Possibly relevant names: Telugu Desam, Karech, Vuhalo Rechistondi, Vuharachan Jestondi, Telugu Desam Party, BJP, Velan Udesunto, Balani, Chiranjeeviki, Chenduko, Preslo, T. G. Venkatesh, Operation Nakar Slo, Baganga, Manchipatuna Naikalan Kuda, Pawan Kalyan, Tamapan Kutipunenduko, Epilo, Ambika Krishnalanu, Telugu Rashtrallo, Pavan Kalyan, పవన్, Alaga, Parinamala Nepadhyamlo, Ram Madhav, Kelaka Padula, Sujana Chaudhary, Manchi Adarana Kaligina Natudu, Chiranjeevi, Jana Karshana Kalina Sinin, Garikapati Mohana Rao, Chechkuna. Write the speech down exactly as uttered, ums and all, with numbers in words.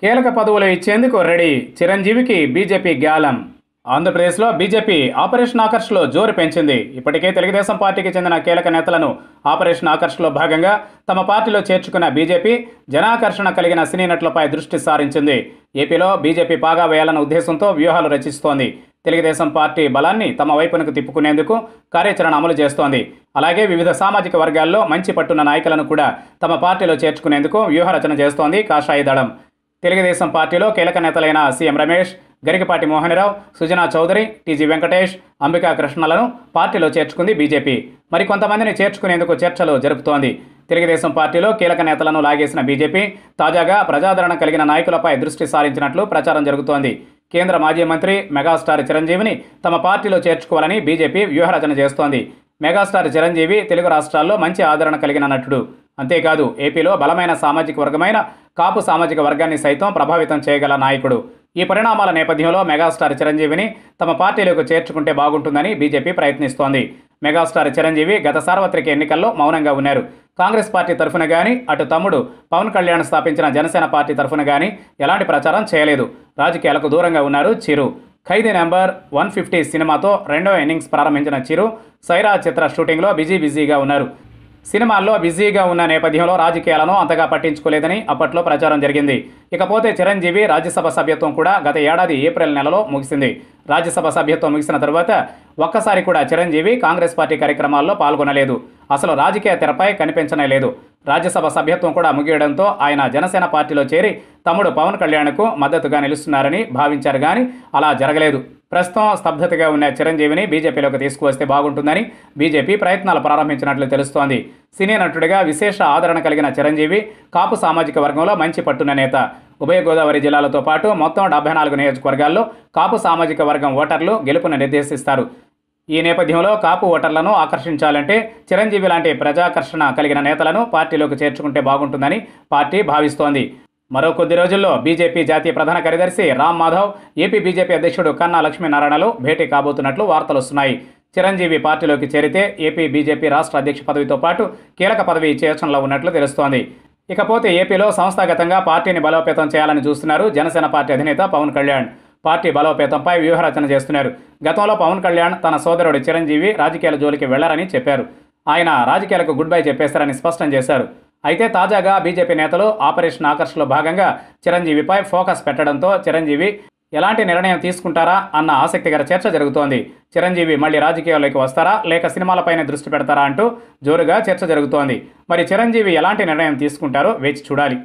Kelaka Padula Chenduko ready, Chiranjeeviki, B J P Galam. On the Preslo, B J P, Operation Nakar Slo, Jor Penchindi. Ippatike Telugu Desam Partyki Chendina Kelaka Netalanu, Operation Nakar Slo Baganga, Tamapatilo Chechkuna B J P, Jana Karshana Kalina Sinin at Lopai Drustisar in Chindi. Epilo, B J P Paga, Velan Udesunto, Vuhalo Rechistondi. Telugu Desam Party, Balani, Tamapan Kutipunenduko, Karech and Amolo Jestondi. Alaga with the Samajikavar Gallo, Manchipatuna Naikalan Kuda, Tamapatilo Chechpunenduko, Vuharachan Jestondi, Kashaidaram. Telugu Desam Partilo, Kelaka Netalaina, C M Ramesh, Garikapati Mohana Rao, Sujana Chaudhary, T G Venkatesh, Ambika Krishnalanu, Partilo Cherchukundi B J P. Marikontamandini Cherchukunenduku Cherchalo Jaruputondi. Telugu Desam Partilo, Kelaka Netalanu Lagesina B J P, Tajaga, Prajadarana Kaligina Naikulapai Drusti Sarinchinnatlu, Pracharam Jarugutondi. Kendra Maji Mantri, Megastar Chiranjeevini, Tama Partilo Cherchukovalani B J P, Vuharachana Jestondi. Megastar Chiranjeevi, Telugu Rashtrallo, Manchi Adarana Kaligina Natudu. Ante Kadu, Epilo, Balamaina Samajik Vargamaina, Kapu Samajik Vargani Saiton, Prabhavitam Cheyagala Nayakudu. Ee Parinamala Nepadhyamlo, Megastar Chiranjeevini, Tama Partyloki Cherchukunte Bagundundani, B J P Prayatnistondi. Megastar Chiranjeevi, Gata Sarvatrika Ennikallo, Maunanga Unnaru. Congress Party Tarafuna Gani, Atu Tamudu, Pavan Kalyan Sthapinchina Janasena Party Tarafuna Gani, Elanti Pracharam Cheyaledu. Rajakiyalaku Dooramga Unnaru, Chiru. Khaidi number one fifty Cinemato, Rendo Innings Prarambhinchina Chiru, Saira Chitra Shooting Lo, Busy Busy Ga Unnaru. సినిమాల్లో బిజీగా ఉన్న నేపథ్యంలో రాజకీయాలను అంతగా పట్టించుకోలేదని అప్పట్లో ప్రచారం జరిగింది. ఇకపోతే చిరంజీవి రాజ్యసభ సభ్యత్వం కూడా గత ఏడాది ఏప్రిల్ నెలలో ముగిసింది. రాజ్యసభ సభ్యత్వం ముగిసిన తర్వాత ఒక్కసారి కూడా చిరంజీవి కాంగ్రెస్ పార్టీ కార్యక్రమాల్లో పాల్గొనలేదు. అసలు రాజకీయ తెరపై కనిపించనేలేదు. రాజ్యసభ సభ్యత్వం కూడా ముగియడంతో ఆయన జనసేన పార్టీలో చేరి తమ్ముడు పవన్ కళ్యాణ్కు మద్దతుగా నిలుస్తున్నారని భావించారు గాని అలా జరగలేదు. ప్రస్తుతం స్తబ్ధతగా ఉన్న చిరంజీవిని బీజేపీలోకి తీసుకువస్తే బాగుంటుందని బీజేపీ ప్రయత్నాలు ప్రారంభించినట్లు తెలుస్తోంది. సినీ నటుడిగా విశేష ఆదరణ కలిగిన చిరంజీవి కాపు సామాజిక వర్గంలో మంచి పట్టున నేత. ఉభయ గోదావరి జిల్లాలతో పాటు మొత్తం డెబ్బై నాలుగు నియోజకవర్గాల్లో కాపు సామాజిక వర్గం ఓటర్లు గెలుపును నిర్దేశిస్తారు. ఈ నేపథ్యంలో కాపు ఓటర్లను ఆకర్షించాలంటే చిరంజీవి లాంటి ప్రజాకర్షణ కలిగిన నేతలను పార్టీలోకి చేర్చుకుంటే బాగుంటుందని పార్టీ భావిస్తోంది. మరో కొద్ది రోజుల్లో బీజేపీ జాతీయ ప్రధాన కార్యదర్శి రామ్ మాధవ్, ఏపీ బీజేపీ అధ్యక్షుడు కన్నా లక్ష్మీనారాయణలు భేటీ కాబోతున్నట్లు వార్తలు వస్తున్నాయి. చిరంజీవి పార్టీలోకి చేరితే ఏపీ బీజేపీ రాష్ట్ర అధ్యక్ష పదవితో పాటు కీలక పదవి చేర్చనలో ఉన్నట్లు తెలుస్తోంది. ఇకపోతే ఏపీలో సంస్థాగతంగా పార్టీని బలోపేతం చేయాలని చూస్తున్నారు జనసేన పార్టీ అధినేత పవన్ కళ్యాణ్. పార్టీ బలోపేతంపై వ్యూహరచన చేస్తున్నారు. గతంలో పవన్ కళ్యాణ్ తన సోదరుడు చిరంజీవి రాజకీయాల జోలికి వెళ్లరని చెప్పారు. ఆయన రాజకీయాలకు గుడ్ బై చెప్పేశారని స్పష్టం చేశారు. అయితే తాజాగా బీజేపీ నేతలు ఆపరేషన్ నాకర్ స్లో భాగంగా చిరంజీవిపై ఫోకస్ పెట్టడంతో చిరంజీవి ఎలాంటి నిర్ణయం తీసుకుంటారా అన్న ఆసక్తికర చర్చ జరుగుతోంది. చిరంజీవి మళ్ళీ రాజకీయాల్లోకి వస్తారా లేక సినిమాలపైనే దృష్టి పెడతారా అంటూ జోరుగా చర్చ జరుగుతోంది. మరి చిరంజీవి ఎలాంటి నిర్ణయం తీసుకుంటారో వేచి చూడాలి.